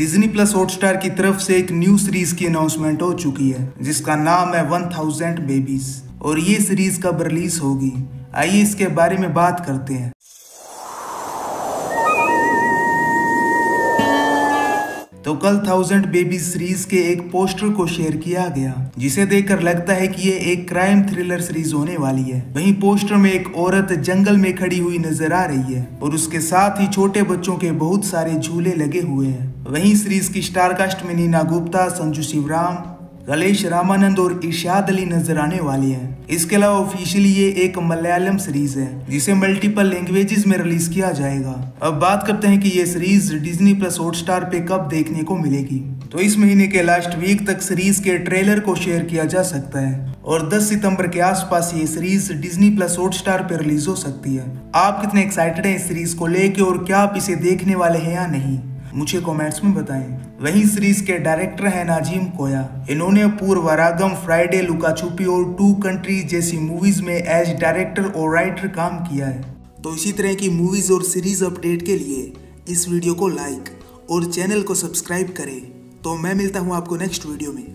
Disney plus Hotstar की तरफ से एक न्यू सीरीज की अनाउंसमेंट हो चुकी है जिसका नाम है 1000 बेबीज और ये सीरीज कब रिलीज होगी, आइए इसके बारे में बात करते हैं। तो कल 1000 बेबीज सीरीज के एक पोस्टर को शेयर किया गया जिसे देखकर लगता है कि ये एक क्राइम थ्रिलर सीरीज होने वाली है। वहीं पोस्टर में एक औरत जंगल में खड़ी हुई नजर आ रही है और उसके साथ ही छोटे बच्चों के बहुत सारे झूले लगे हुए हैं। वहीं सीरीज की स्टारकास्ट में नीना गुप्ता, संजू शिवराम, गलेश रामानंद और इशाद अली नजर आने वाली हैं। इसके अलावा ऑफिशियली ये एक मलयालम सीरीज है जिसे मल्टीपल लैंग्वेजेस में रिलीज किया जाएगा। अब बात करते हैं कि ये सीरीज डिज्नी प्लस हॉटस्टार पे कब देखने को मिलेगी। तो इस महीने के लास्ट वीक तक सीरीज के ट्रेलर को शेयर किया जा सकता है और 10 सितंबर के आसपास ये सीरीज डिज्नी प्लस हॉटस्टार पे रिलीज हो सकती है। आप कितने एक्साइटेड हैं इस सीरीज को लेके और क्या आप इसे देखने वाले हैं या नहीं, मुझे कमेंट्स में बताएं। वहीं सीरीज के डायरेक्टर हैं नाजिम कोया। इन्होंने पूर्वरागम, फ्राइडे, लुकाछुपी और टू कंट्रीज जैसी मूवीज में एज डायरेक्टर और राइटर काम किया है। तो इसी तरह की मूवीज और सीरीज अपडेट के लिए इस वीडियो को लाइक और चैनल को सब्सक्राइब करें। तो मैं मिलता हूं आपको नेक्स्ट वीडियो में।